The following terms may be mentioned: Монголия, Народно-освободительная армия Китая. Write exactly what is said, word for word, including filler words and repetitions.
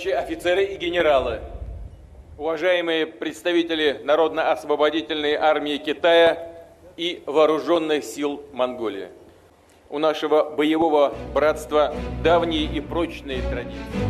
товарищи офицеры и генералы, уважаемые представители Народно-освободительной армии Китая и Вооруженных сил Монголии. У нашего боевого братства давние и прочные традиции.